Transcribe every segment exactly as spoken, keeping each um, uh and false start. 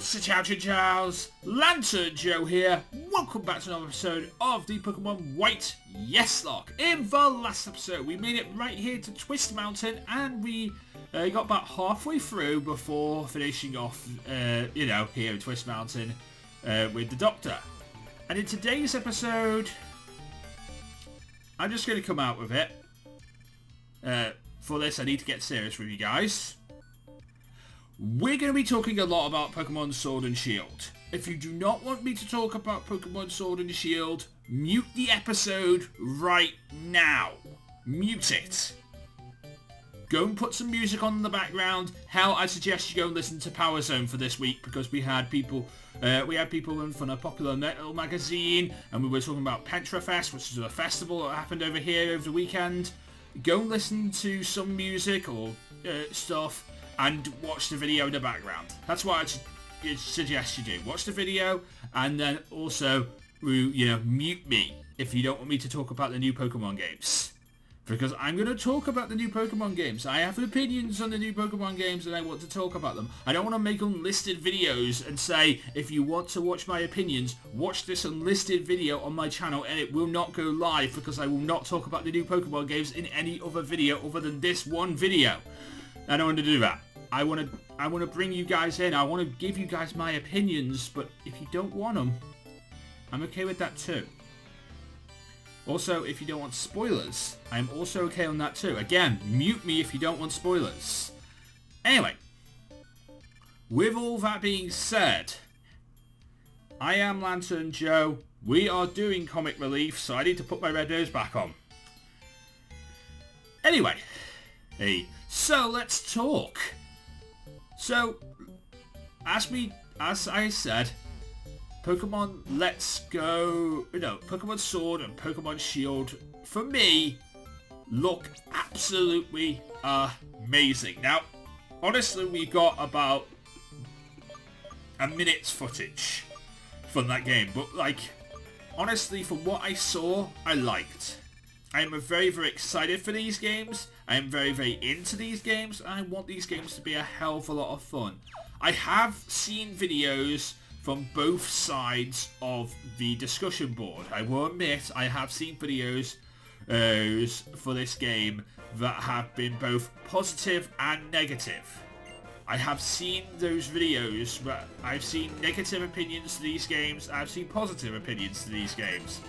What's up, chow chows? Lanturn Joe here. Welcome back to another episode of the Pokemon White Yes Lock. In the last episode, we made it right here to Twist Mountain, and we uh, got about halfway through before finishing off, uh, you know, here at Twist Mountain uh, with the Doctor. And in today's episode, I'm just going to come out with it. Uh, for this, I need to get serious with you guys. We're going to be talking a lot about Pokemon Sword and Shield. If you do not want me to talk about Pokemon Sword and Shield, mute the episode right now. Mute it. Go and put some music on in the background. Hell, I suggest you go and listen to Power Zone for this week, because we had people uh, we had people in from a popular metal magazine, and we were talking about Pentrafest, which is a festival that happened over here over the weekend. Go and listen to some music or uh, stuff, and watch the video in the background. That's what I suggest you do. Watch the video, and then also, you know, mute me if you don't want me to talk about the new Pokemon games. Because I'm going to talk about the new Pokemon games. I have opinions on the new Pokemon games, and I want to talk about them. I don't want to make unlisted videos and say, if you want to watch my opinions, watch this unlisted video on my channel, and it will not go live, because I will not talk about the new Pokemon games in any other video other than this one video. I don't want to do that. I want to I want to bring you guys in. I want to give you guys my opinions, but if you don't want them, I'm okay with that too. Also, if you don't want spoilers, I'm also okay on that too. Again, mute me if you don't want spoilers. Anyway, with all that being said, I am Lanturn Joe. We are doing Comic Relief, so I need to put my red nose back on. Anyway, hey, so let's talk. So, as we, as I said, Pokemon Let's Go, no, Pokemon Sword and Pokemon Shield, for me, look absolutely amazing. Now, honestly, we got about a minute's footage from that game, but like, honestly, from what I saw, I liked. I am very, very excited for these games. I am very, very into these games, and I want these games to be a hell of a lot of fun. I have seen videos from both sides of the discussion board. I will admit, I have seen videos uh, for this game that have been both positive and negative. I have seen those videos, but I've seen negative opinions to these games, I've seen positive opinions to these games.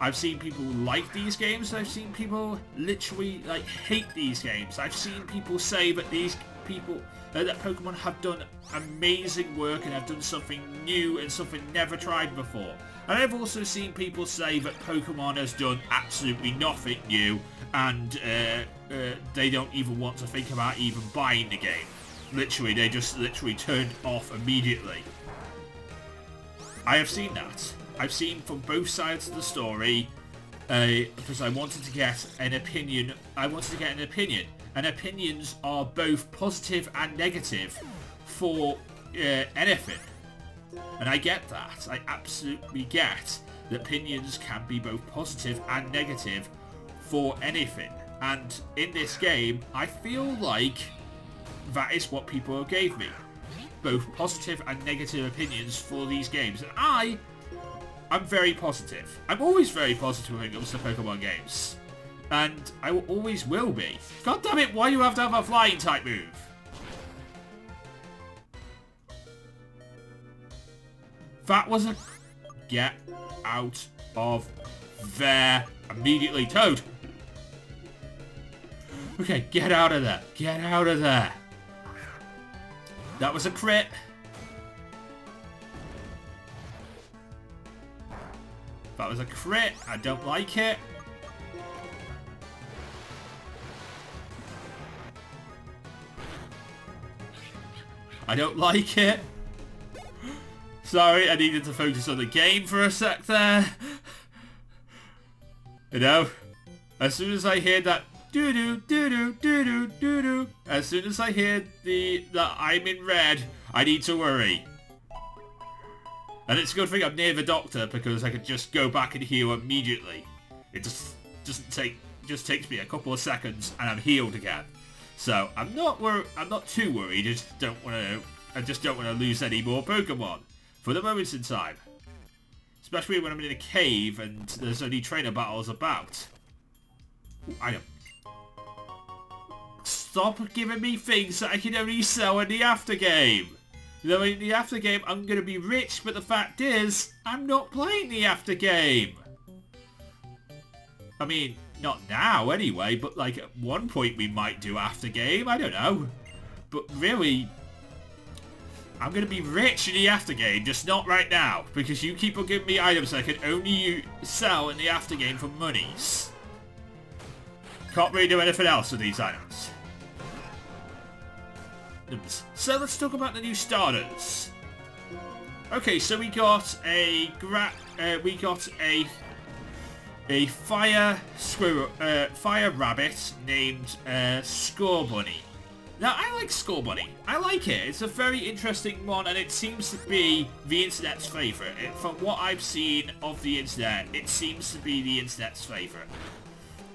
I've seen people like these games, I've seen people literally like hate these games. I've seen people say that these people, uh, that Pokemon have done amazing work and have done something new and something never tried before. And I've also seen people say that Pokemon has done absolutely nothing new, and uh, uh, they don't even want to think about even buying the game. Literally, they just literally turned off immediately. I have seen that. I've seen from both sides of the story, uh, because I wanted to get an opinion. I wanted to get an opinion, and opinions are both positive and negative for uh, anything. And I get that. I absolutely get that opinions can be both positive and negative for anything. And in this game, I feel like that is what people gave me. Both positive and negative opinions for these games. And I... I'm very positive. I'm always very positive when it comes to Pokemon games. And I will, always will be. God damn it, why do you have to have a flying type move? That was a... Get out of there immediately, Toad! Okay, get out of there. Get out of there. That was a crit. That was a crit. I don't like it. I don't like it. Sorry, I needed to focus on the game for a sec there. You know, as soon as I hear that doo-doo, doo-doo, doo-doo, doo-doo, as soon as I hear the that I'm in red, I need to worry. And it's a good thing I'm near the Doctor, because I could just go back and heal immediately. It just doesn't take, just takes me a couple of seconds, and I'm healed again. So I'm not wor I'm not too worried. I just don't want to I just don't want to lose any more Pokemon for the moment in time. Especially when I'm in a cave and there's only trainer battles about. Ooh, I don't... Stop giving me things that I can only sell in the aftergame. Though in the aftergame I'm going to be rich, but the fact is, I'm not playing the aftergame. I mean, not now anyway, but like at one point we might do aftergame, I don't know. But really, I'm going to be rich in the aftergame, just not right now. Because you keep on giving me items I can only sell in the aftergame for monies. Can't really do anything else with these items. So let's talk about the new starters. Okay, so we got a gra uh, we got a a fire squirrel, uh, fire rabbit named uh, Scorbunny. Now I like Scorbunny. I like it. It's a very interesting one, and it seems to be the internet's favourite. It, from what I've seen of the internet, it seems to be the internet's favourite.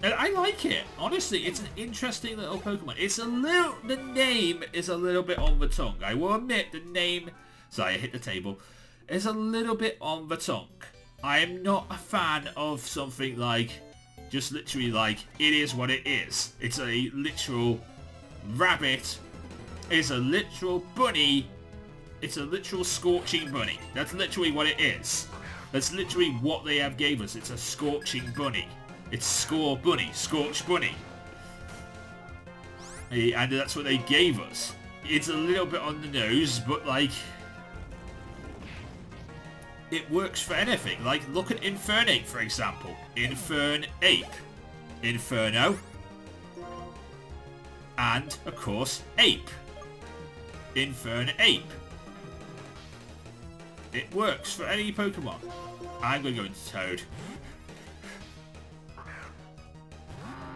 And I like it. Honestly, it's an interesting little Pokemon. It's a little... The name is a little bit on the tongue. I will admit the name... Sorry, I hit the table. It's a little bit on the tongue. I am not a fan of something like... Just literally like, it is what it is. It's a literal rabbit. It's a literal bunny. It's a literal scorching bunny. That's literally what it is. That's literally what they have gave us. It's a scorching bunny. It's Scorbunny, Scorch Bunny. And that's what they gave us. It's a little bit on the nose, but like... It works for anything. Like, look at Infernape, for example. Infernape. Inferno. And, of course, Ape. Infernape. It works for any Pokemon. I'm going to go into Toad.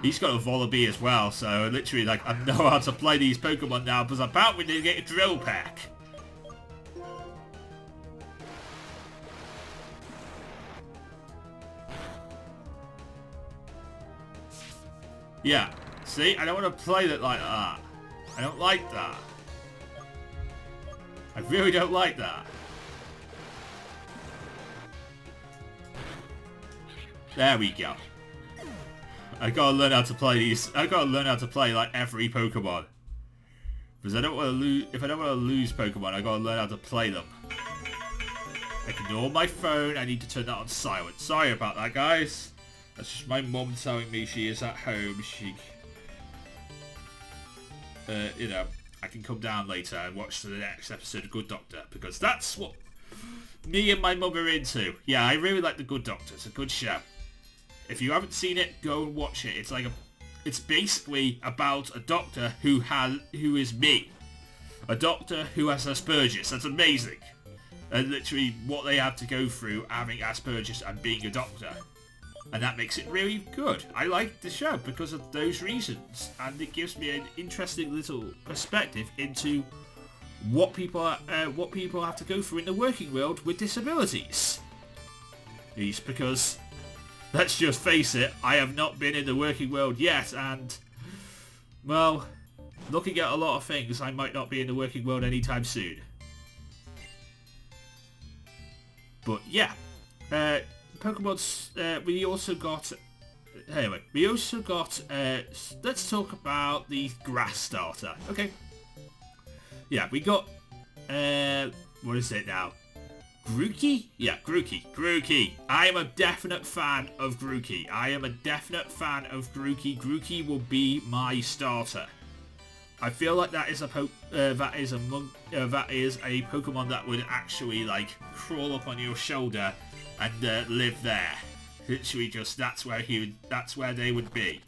He's got a Volbeat as well, so literally, like, I know how to play these Pokemon now, because I'm about to get a drill pack. Yeah, see? I don't want to play that like that. I don't like that. I really don't like that. There we go. I gotta learn how to play these. I gotta learn how to play like every Pokemon, because I don't want to lose. If I don't want to lose Pokemon, I gotta learn how to play them. Ignore my phone. I need to turn that on silent. Sorry about that, guys. That's just my mum telling me she is at home. She, uh, you know, I can come down later and watch the next episode of Good Doctor, because that's what me and my mum are into. Yeah, I really like The Good Doctor. It's a good show. If you haven't seen it, go and watch it. It's like a, it's basically about a doctor who has, who is me, a doctor who has Asperger's. That's amazing, and literally what they have to go through having Asperger's and being a doctor, and that makes it really good. I like the show because of those reasons, and it gives me an interesting little perspective into what people are, uh, what people have to go through in the working world with disabilities. It's because. Let's just face it, I have not been in the working world yet, and, well, looking at a lot of things, I might not be in the working world anytime soon. But, yeah. Uh, Pokemon's, uh, we also got, anyway, we also got, uh, let's talk about the grass starter. Okay. Yeah, we got, uh, what is it now? Grookey? Yeah, Grookey. Grookey. I am a definite fan of Grookey. I am a definite fan of Grookey. Grookey will be my starter. I feel like that is a po uh, that is a mon uh, that is a Pokemon that would actually like crawl up on your shoulder and uh, live there. Literally, just that's where he would, that's where they would be.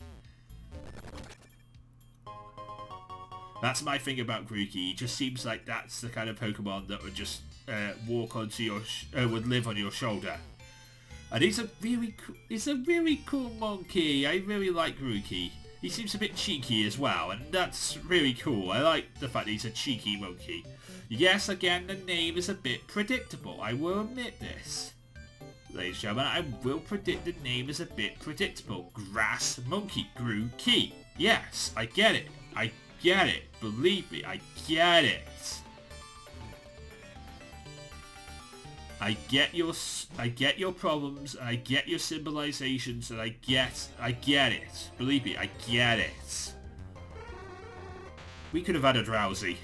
That's my thing about Grookey. It just seems like that's the kind of Pokemon that would just Uh, walk onto your sh uh, would live on your shoulder, and he's a really co he's a really cool monkey. I really like Grookey. He seems a bit cheeky as well, and that's really cool. I like the fact that he's a cheeky monkey. Yes, again, the name is a bit predictable. I will admit this, ladies and gentlemen. I will predict the name is a bit predictable. Grass monkey, Grookey. Yes, I get it. I get it. Believe me, I get it. I get your, I get your problems, and I get your symbolizations, and I get, I get it. Believe me, I get it. We could have had a Drowsy.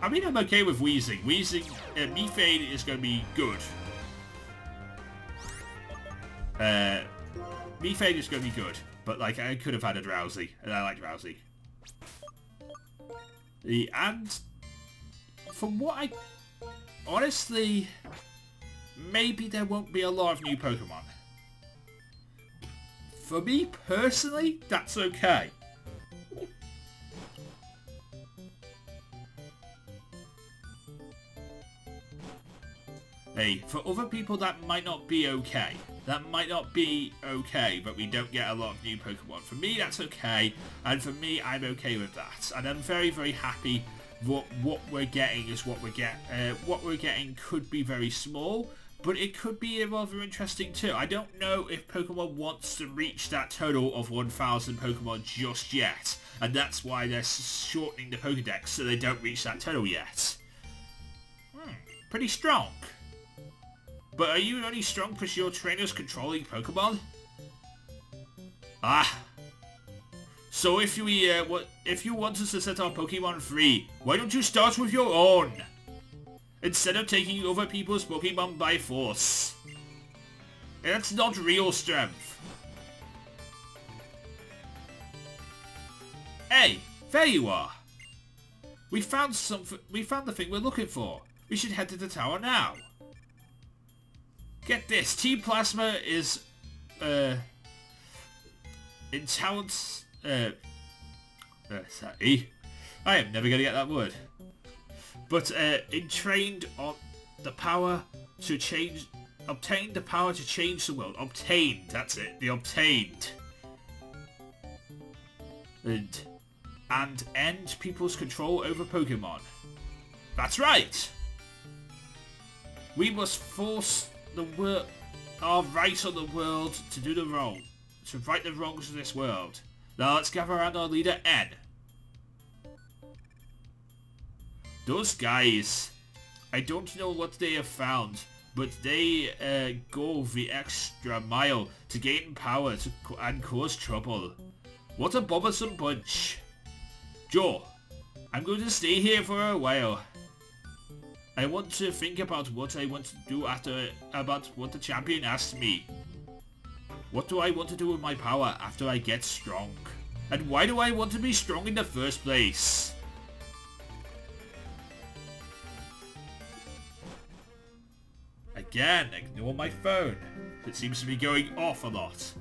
I mean, I'm okay with Weezing. Weezing, uh, Mifane is going to be good. Uh, Mifane is going to be good, but like, I could have had a Drowsy, and I like Drowsy. The, and from what I... Honestly, maybe there won't be a lot of new Pokemon. For me, personally, that's okay. Hey, for other people that might not be okay. That might not be okay, but we don't get a lot of new Pokemon. For me, that's okay, and for me, I'm okay with that. And I'm very, very happy. What what we're getting is what we're get. Uh, what we're getting could be very small, but it could be rather interesting too. I don't know if Pokemon wants to reach that total of one thousand Pokemon just yet, and that's why they're shortening the Pokedex so they don't reach that total yet. Hmm, pretty strong. But are you only strong because your trainer's controlling Pokemon? Ah. So if you uh, what if you want us to set our Pokemon free, why don't you start with your own instead of taking over people's Pokemon by force? That's not real strength. Hey, there you are. We found something. We found the thing we're looking for. We should head to the tower now. Get this. Team Plasma is uh in talents. Uh, uh, sorry. I am never going to get that word. But uh, entrained on the power to change, obtained the power to change the world. Obtained, that's it. The obtained, and and end people's control over Pokemon. That's right. We must force the world, our rights on the world to do the wrong, to right the wrongs of this world. Now let's gather around our leader, N. Those guys, I don't know what they have found, but they uh, go the extra mile to gain power to co and cause trouble. What a bothersome bunch. Joe, I'm going to stay here for a while. I want to think about what I want to do after, about what the champion asked me. What do I want to do with my power after I get strong? And why do I want to be strong in the first place? Again, ignore my phone. It seems to be going off a lot.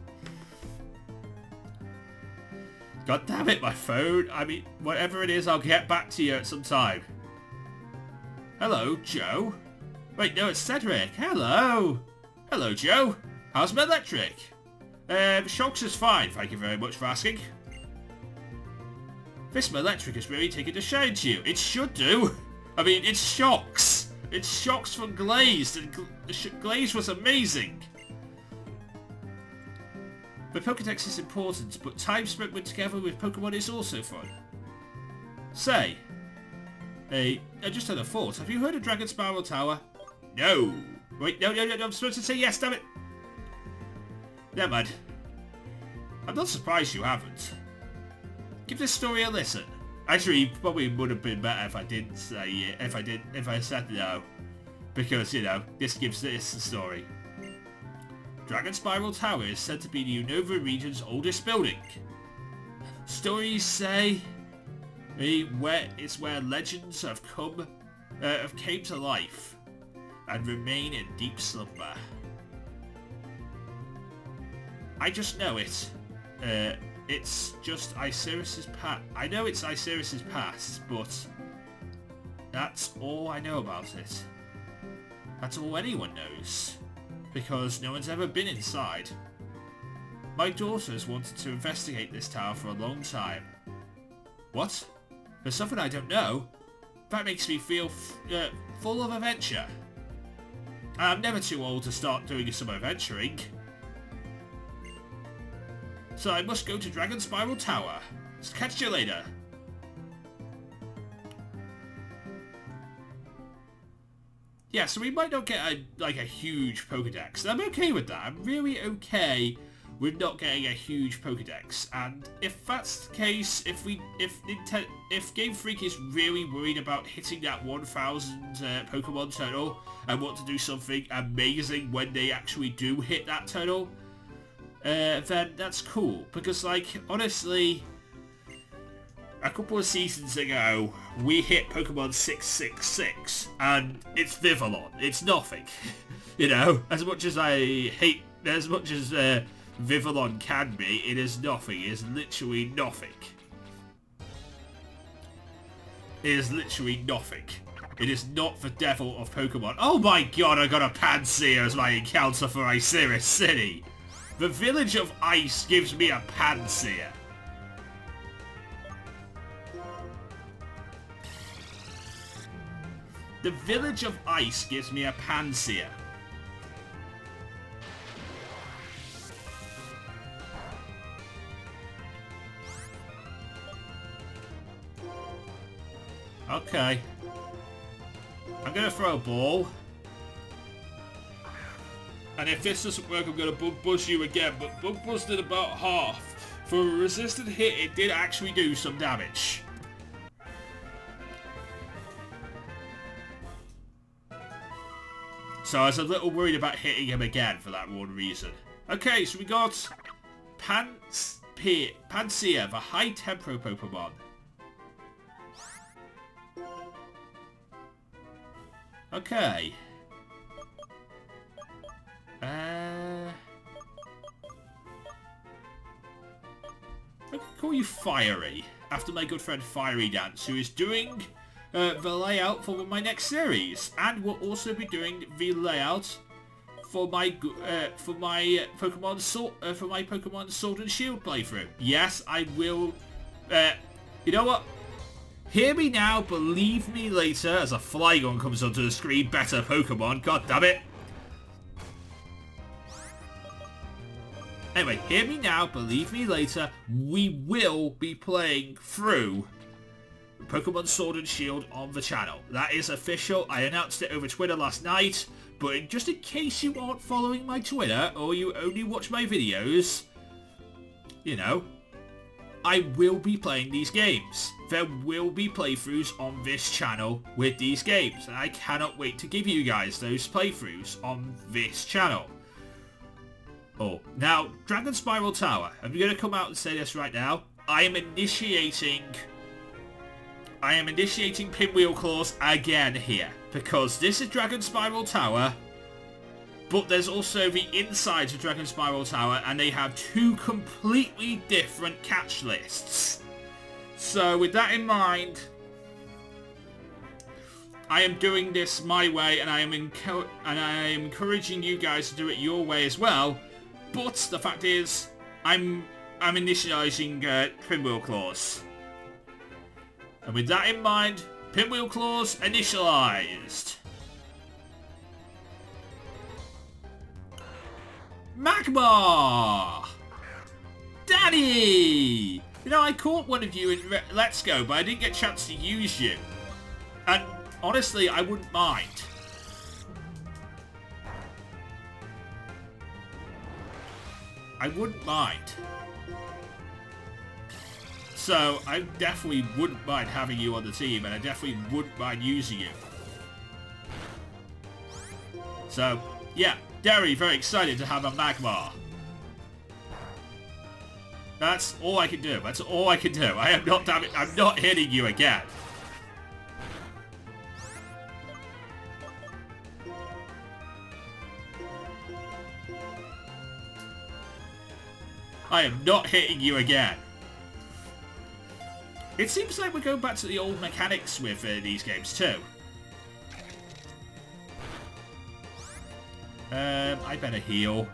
God damn it, my phone. I mean, whatever it is, I'll get back to you at some time. Hello, Joe. Wait, no, it's Cedric. Hello. Hello, Joe. How's my electric? Um, Shulk's is fine, thank you very much for asking. This Milectric has really taken a shine to you. It should do. I mean, it's Shulk's. It's Shulk's from Glazed, and Gla Glazed was amazing. The Pokedex is important, but time spent with together with Pokemon is also fun. Say, hey, I just had a thought. Have you heard of Dragon Spiral Tower? No. Wait, no, no, no, no, I'm supposed to say yes, damn it. Never mind. I'm not surprised you haven't. Give this story a listen. Actually, it probably would have been better if I didn't say it, if I did, if I said no, because you know this gives this the story. Dragon Spiral Tower is said to be the Unova region's oldest building. Stories say where it's where legends have come, uh, have came to life, and remain in deep slumber. I just know it. Uh, it's just Iciris's past. I know it's Iciris's past, but that's all I know about it. That's all anyone knows, because no one's ever been inside. My daughter's wanted to investigate this tower for a long time. What? There's something I don't know. That makes me feel f uh, full of adventure. I'm never too old to start doing some adventuring. So I must go to Dragon Spiral Tower. Catch you later. yeah, so we might not get a, like a huge Pokedex. And I'm okay with that. I'm really okay with not getting a huge Pokedex. And if that's the case, if we, if Nintendo, if Game Freak is really worried about hitting that one thousand uh, Pokemon tunnel and want to do something amazing when they actually do hit that tunnel, uh, then that's cool. Because, like, honestly, a couple of seasons ago, we hit Pokemon six six six, and it's Vivillon. It's nothing. You know, as much as I hate, as much as uh, Vivillon can be, it is nothing. It is literally nothing. It is literally nothing. It is not the devil of Pokemon. Oh my god, I got a Pansear as my encounter for Iciris City. The village of Ice gives me a Pansear. The village of Ice gives me a Pansear. Okay. I'm gonna throw a ball. And if this doesn't work, I'm gonna bug buzz you again, but bug buzz did about half. For a resisted hit, it did actually do some damage. So I was a little worried about hitting him again for that one reason. Okay, so we got Pansear, Pansear, the high tempo Pokemon. Okay. Uh, I can call you Fiery, after my good friend Fiery Dance, who is doing Uh, the layout for my next series, and we'll also be doing the layout for my uh, for my Pokemon Sword uh, for my Pokemon Sword and Shield playthrough. Yes, I will. Uh, you know what? Hear me now, believe me later. As a Flygon comes onto the screen, better Pokemon. God damn it! Anyway, hear me now, believe me later. We will be playing through Pokemon Sword and Shield on the channel. That is official. I announced it over Twitter last night, but just in case you aren't following my Twitter or you only watch my videos, you know, I will be playing these games. There will be playthroughs on this channel with these games, and I cannot wait to give you guys those playthroughs on this channel. Oh, now, Dragon Spiral Tower. I'm going to come out and say this right now. I am initiating... I am initiating Pinwheel Claws again here, because this is Dragon Spiral Tower, but there's also the insides of Dragon Spiral Tower, and they have two completely different catch lists. So with that in mind, I am doing this my way, and I am enco- and I am encouraging you guys to do it your way as well. But the fact is, I'm I'm initiating uh, Pinwheel Claws. And with that in mind, Pinwheel Claws initialized. Magmar! Daddy! You know, I caught one of you in Re Let's Go, but I didn't get a chance to use you. And honestly, I wouldn't mind. I wouldn't mind. So, I definitely wouldn't mind having you on the team, and I definitely wouldn't mind using you. So, yeah, very, very excited to have a Magmar. That's all I can do. That's all I can do. I am not, damn it, I'm not hitting you again. I am not hitting you again. It seems like we're going back to the old mechanics with uh, these games too. Um, I better heal.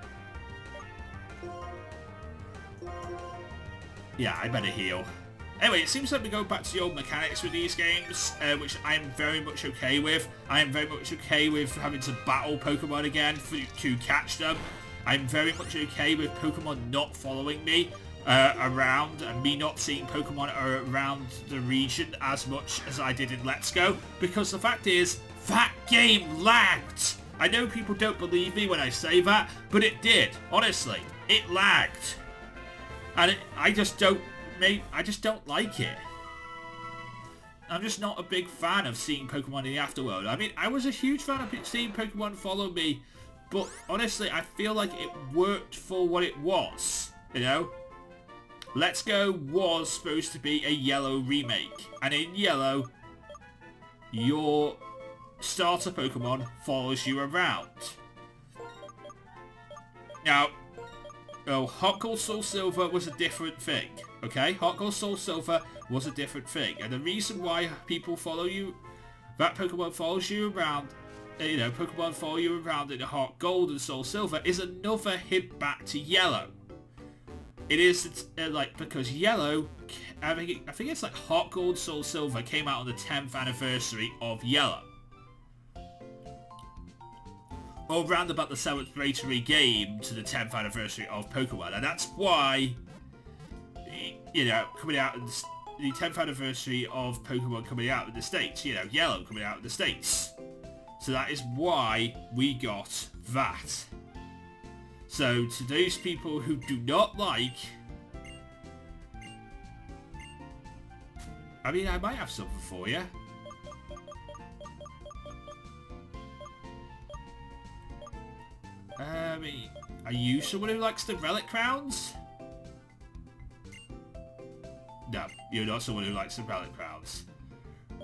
Yeah, I better heal. Anyway, it seems like we're going back to the old mechanics with these games, uh, which I am very much okay with. I am very much okay with having to battle Pokemon again for, to catch them. I'm very much okay with Pokemon not following me Uh, around, and me not seeing Pokemon around the region as much as I did in Let's Go, because the fact is that game lagged. I know people don't believe me when I say that, but it did. Honestly, it lagged. And it, I just don't, mate, I just don't like it. I'm just not a big fan of seeing Pokemon in the afterworld. I mean, I was a huge fan of seeing Pokemon Follow Me, but honestly, I feel like it worked for what it was, you know? Let's Go was supposed to be a Yellow remake, and in Yellow, your starter Pokemon follows you around. Now, oh, HeartGold SoulSilver was a different thing, okay? HeartGold SoulSilver was a different thing, and the reason why people follow you, that Pokemon follows you around, you know, Pokemon follow you around in HeartGold and SoulSilver is another hint back to Yellow. It is, uh, like, because Yellow, I think, it, I think it's like HeartGold SoulSilver came out on the tenth anniversary of Yellow. Or round about the celebratory game to the tenth anniversary of Pokemon. And that's why, you know, coming out in the, the tenth anniversary of Pokemon coming out in the States, you know, Yellow coming out in the States. So that is why we got that. So, to those people who do not like... I mean, I might have something for you. Um, are you someone who likes the relic crowns? No, you're not someone who likes the relic crowns.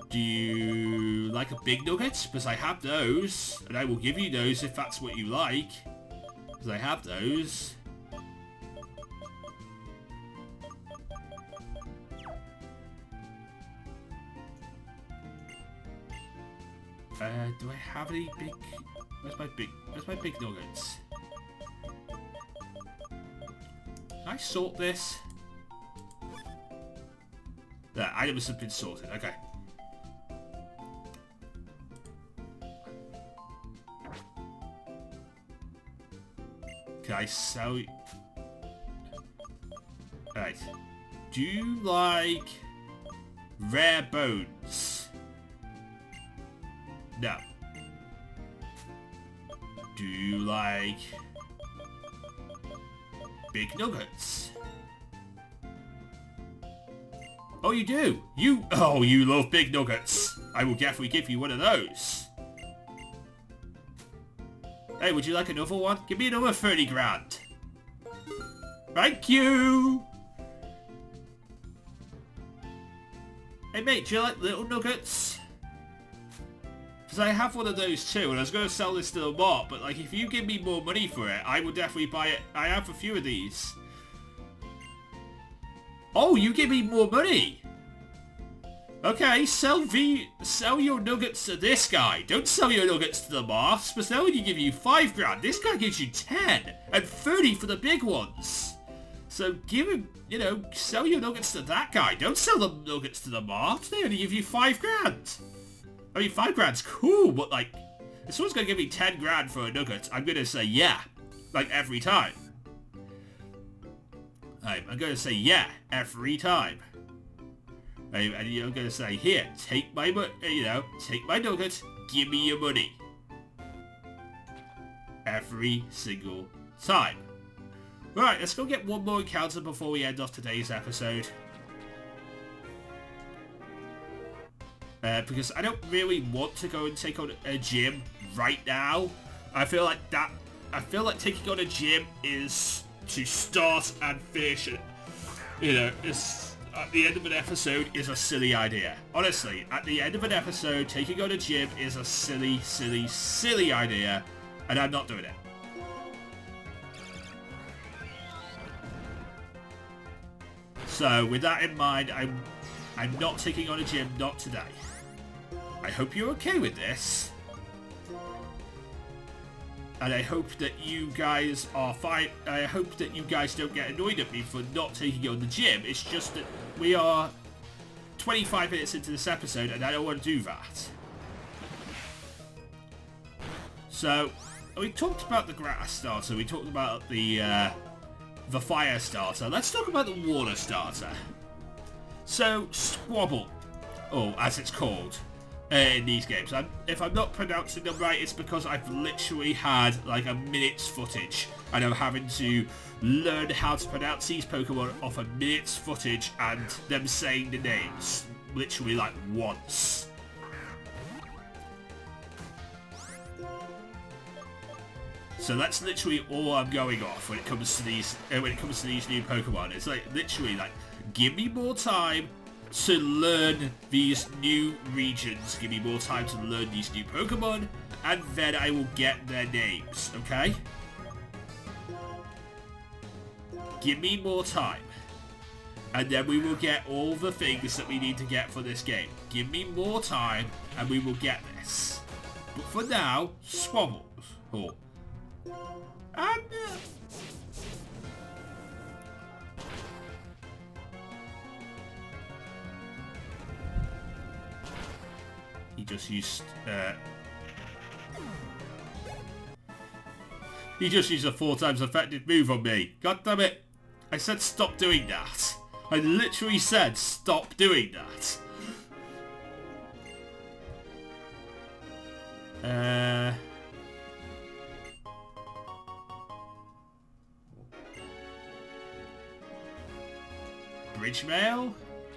Do you like a big nugget? Because I have those, and I will give you those if that's what you like. Because I have those. Uh, do I have any big... Where's my big... Where's my big nuggets? Can I sort this? There, items have been sorted. Okay. Can I sell you? Alright. Do you like rare bones? No. Do you like big nuggets? Oh, you do? You... Oh, you love big nuggets. I will definitely give you one of those. Hey, would you like another one? Give me another thirty grand. Thank you! Hey mate, do you like little nuggets? Because I have one of those too, and I was going to sell this to the mart, but like if you give me more money for it, I will definitely buy it. I have a few of these. Oh, you give me more money! Okay, sell v sell your nuggets to this guy. Don't sell your nuggets to the moths, because they only give you five grand. This guy gives you ten and thirty for the big ones. So give him, you know, sell your nuggets to that guy. Don't sell the nuggets to the moths. They only give you five grand. I mean, five grand's cool, but like, if someone's gonna give me ten grand for a nugget, I'm gonna say yeah, like every time. I'm, I'm gonna say yeah every time. And you're going to say, here, take my, you know, take my nugget, give me your money. Every single time. Right, let's go get one more encounter before we end off today's episode. Uh, because I don't really want to go and take on a gym right now. I feel like that, I feel like taking on a gym is to start and finish it. You know, it's... At the end of an episode is a silly idea. Honestly, at the end of an episode, taking on a gym is a silly, silly, silly idea, and I'm not doing it. So, with that in mind, I'm, I'm not taking on a gym, not today. I hope you're okay with this. And I hope that you guys are fine. I hope that you guys don't get annoyed at me for not taking on the gym. It's just that we are twenty-five minutes into this episode and I don't want to do that. So, we talked about the grass starter. We talked about the, uh, the fire starter. Let's talk about the water starter. So, Squabble, or as it's called, in these games. And if I'm not pronouncing them right, it's because I've literally had like a minute's footage, and I'm having to learn how to pronounce these Pokemon off a minute's footage and them saying the names literally like once. So that's literally all I'm going off when it comes to these uh, when it comes to these new Pokemon. It's like literally like, give me more time to learn these new regions, give me more time to learn these new Pokemon, and then I will get their names, okay? Give me more time, and then we will get all the things that we need to get for this game. Give me more time, and we will get this. But for now, Swabble. Oh. And... Uh, He just used, uh, he just used a four times effective move on me. God damn it. I said stop doing that. I literally said stop doing that. Uh... Bridge mail,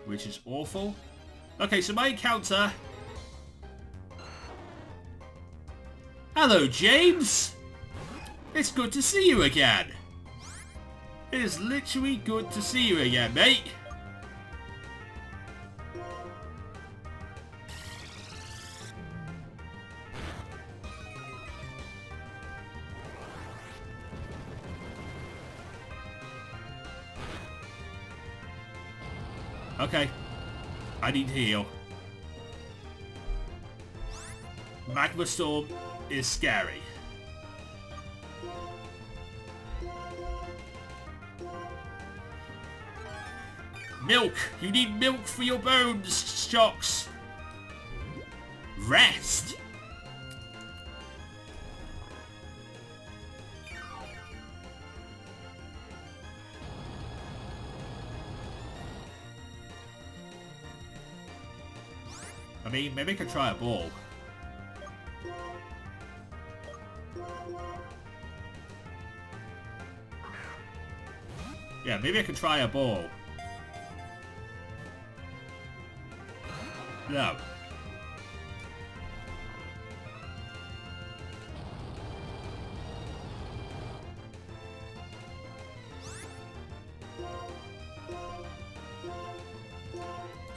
which is awful. Okay, so my encounter... Hello, James! It's good to see you again. It is literally good to see you again, mate. Okay. I need to heal. Magma Storm is scary. Milk! You need milk for your bones, Shocks! Rest! I mean, maybe I could try a ball. Yeah, maybe I can try a ball. No.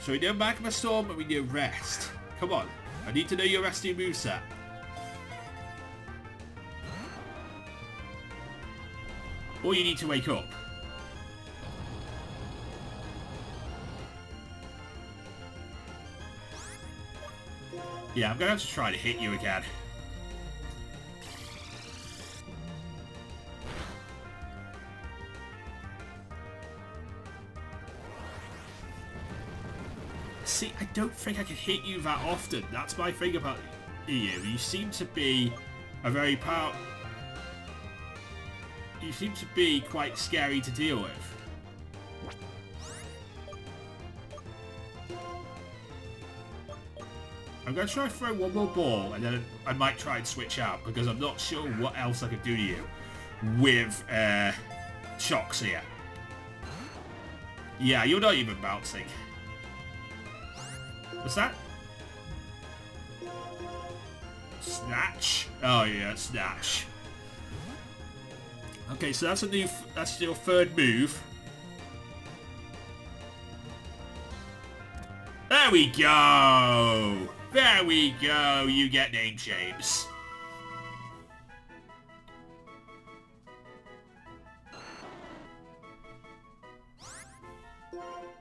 So we do Magma Storm and we do Rest. Come on. I need to know your resting moveset. Or you need to wake up. Yeah, I'm going to have to try to hit you again. See, I don't think I can hit you that often. That's my thing about you. You seem to be a very power... You seem to be quite scary to deal with. I'm going to try to throw one more ball, and then I might try and switch out, because I'm not sure what else I could do to you with uh, shocks here. Yeah, you're not even bouncing. What's that? Snatch? Oh yeah, Snatch. Okay, so that's a new, that's your third move. There we go! There we go, you get named James.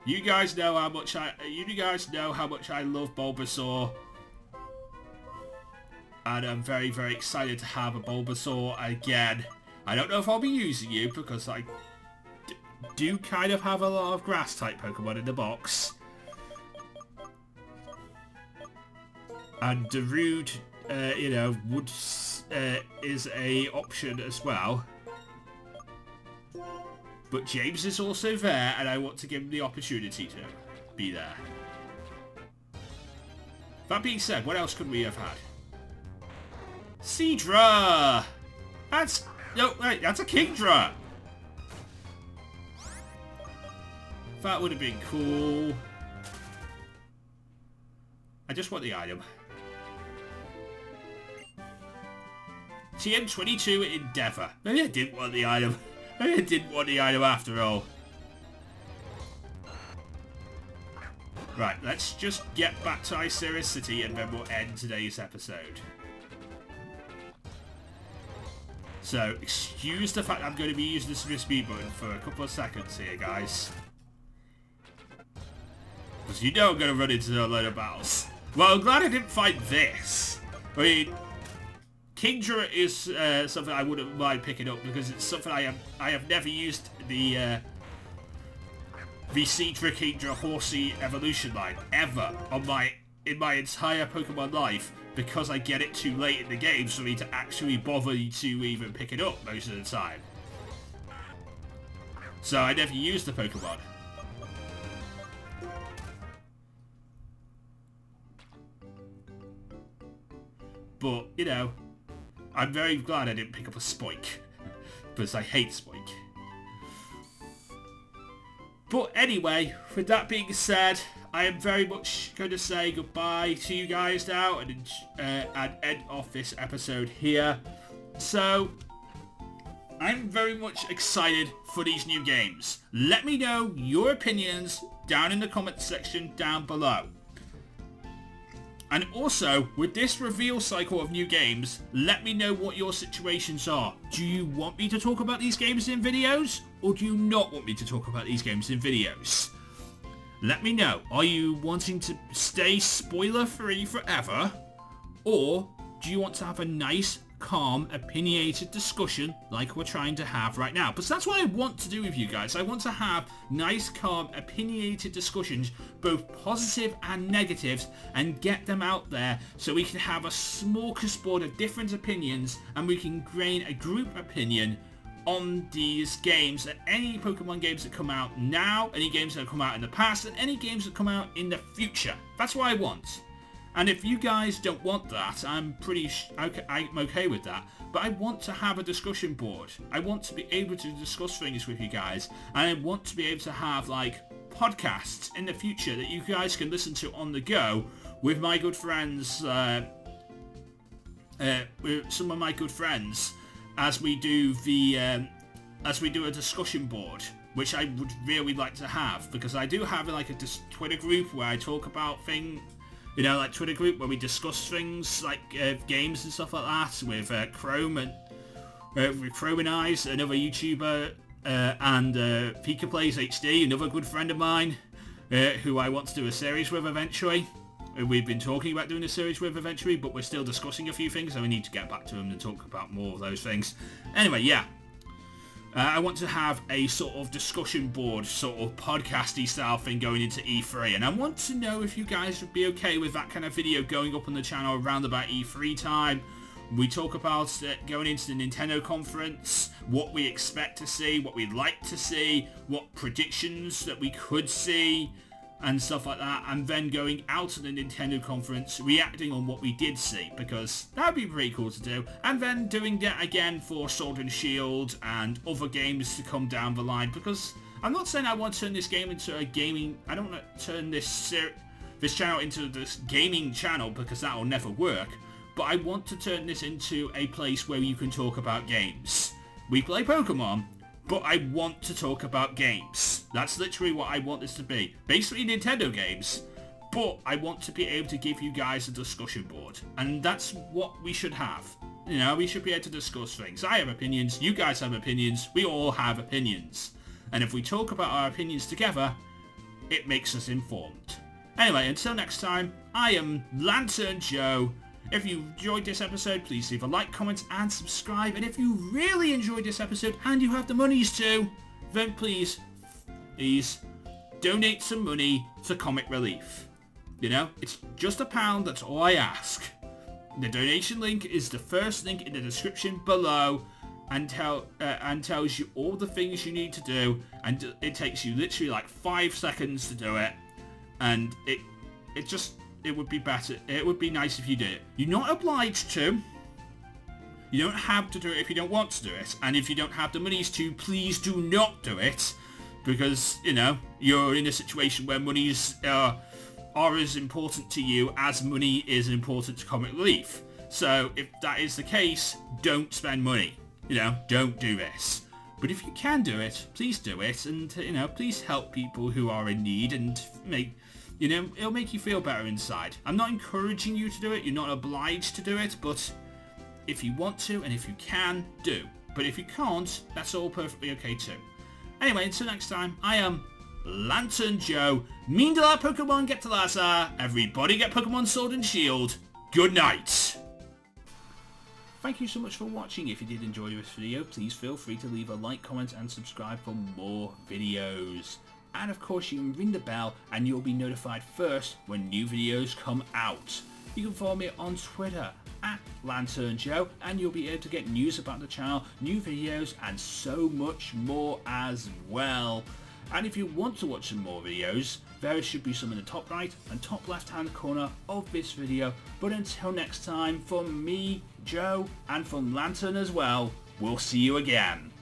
You guys know how much I you guys know how much I love Bulbasaur. And I'm very, very excited to have a Bulbasaur again. I don't know if I'll be using you because I d do kind of have a lot of grass type Pokemon in the box. And Darude, uh, you know, would uh, is a option as well. But James is also there, and I want to give him the opportunity to be there. That being said, what else could we have had? Seadra! That's... No, wait, that's a Kingdra! That would have been cool. I just want the item. T M twenty-two Endeavour. Maybe I didn't want the item. Maybe I didn't want the item after all. Right, let's just get back to Iceris City and then we'll end today's episode. So, excuse the fact I'm going to be using the speed button for a couple of seconds here, guys. Because you know I'm going to run into a load of battles. Well, I'm glad I didn't find this. I mean, Kingdra is uh, something I wouldn't mind picking up because it's something I have, I have never used the... Uh, the Seadra Kingdra Horsey evolution line ever on my in my entire Pokemon life because I get it too late in the game for me to actually bother to even pick it up most of the time. So I never used the Pokemon. But, you know, I'm very glad I didn't pick up a Spoink because I hate Spoink. But anyway, with that being said, I am very much going to say goodbye to you guys now and, uh, and end off this episode here. So, I'm very much excited for these new games. Let me know your opinions down in the comment section down below. And also, with this reveal cycle of new games, let me know what your situations are. Do you want me to talk about these games in videos? Or do you not want me to talk about these games in videos? Let me know. Are you wanting to stay spoiler-free forever? Or do you want to have a nice, calm, opinionated discussion like we're trying to have right now? Because that's what I want to do with you guys. I want to have nice, calm, opinionated discussions, both positive and negatives, and get them out there so we can have a smorgasbord of different opinions and we can gain a group opinion on these games, and any Pokemon games that come out now, any games that have come out in the past, and any games that come out in the future. That's what I want. And if you guys don't want that, I'm pretty sh okay, I'm okay with that. But I want to have a discussion board. I want to be able to discuss things with you guys, and I want to be able to have like podcasts in the future that you guys can listen to on the go with my good friends, uh, uh, with some of my good friends. As we do the, um, as we do a discussion board, which I would really like to have, because I do have like a dis Twitter group where I talk about things, you know, like Twitter group where we discuss things like uh, games and stuff like that with uh, Chrome and uh, with Chrome and Eyes, another YouTuber, uh, and uh, PikaPlaysHD, another good friend of mine, uh, who I want to do a series with eventually. We've been talking about doing a series with eventually, but we're still discussing a few things, so we need to get back to them and talk about more of those things. Anyway, yeah. Uh, I want to have a sort of discussion board, sort of podcasty style thing going into E three, and I want to know if you guys would be okay with that kind of video going up on the channel around about E three time. We talk about uh, going into the Nintendo conference, what we expect to see, what we'd like to see, what predictions that we could see, and stuff like that, and then going out to the Nintendo conference, reacting on what we did see, because that'd be pretty cool to do, and then doing that again for Sword and Shield and other games to come down the line, because I'm not saying I want to turn this game into a gaming, I don't want to turn this ser this channel into this gaming channel, because that will never work, but I want to turn this into a place where you can talk about games. We play Pokemon, but I want to talk about games. That's literally what I want this to be. Basically Nintendo games. But I want to be able to give you guys a discussion board. And that's what we should have. You know, we should be able to discuss things. I have opinions. You guys have opinions. We all have opinions. And if we talk about our opinions together, it makes us informed. Anyway, until next time, I am Lanturn Joe. If you enjoyed this episode, please leave a like, comment, and subscribe. And if you really enjoyed this episode and you have the monies to, then please, please donate some money to Comic Relief. You know, it's just a pound, that's all I ask. The donation link is the first link in the description below and, tell, uh, and tells you all the things you need to do. And it takes you literally like five seconds to do it. And it, it just... it would be better. It would be nice if you did it. You're not obliged to. You don't have to do it if you don't want to do it. And if you don't have the monies to, please do not do it. Because, you know, you're in a situation where monies uh, are as important to you as money is important to Comic Relief. So, if that is the case, don't spend money. You know, don't do this. But if you can do it, please do it. And, you know, please help people who are in need and make... You know, it'll make you feel better inside. I'm not encouraging you to do it. You're not obliged to do it, but... if you want to and if you can, do. But if you can't, that's all perfectly okay too. Anyway, until next time, I am Lanturn Joe. Mean to that Pokemon, get to Lazar. Everybody get Pokemon Sword and Shield. Good night. Thank you so much for watching. If you did enjoy this video, please feel free to leave a like, comment and subscribe for more videos. And of course you can ring the bell and you'll be notified first when new videos come out. You can follow me on Twitter at Lanturn Joe, and you'll be able to get news about the channel, new videos and so much more as well. And if you want to watch some more videos, there should be some in the top right and top left hand corner of this video. But until next time, from me, Joe, and from Lanturn as well, we'll see you again.